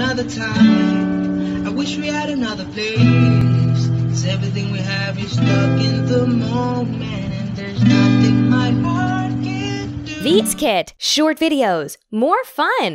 another time. I wish we had another place, 'cause everything we have is stuck in the moment, and there's nothing my heart can do. Vskit, short videos, more fun.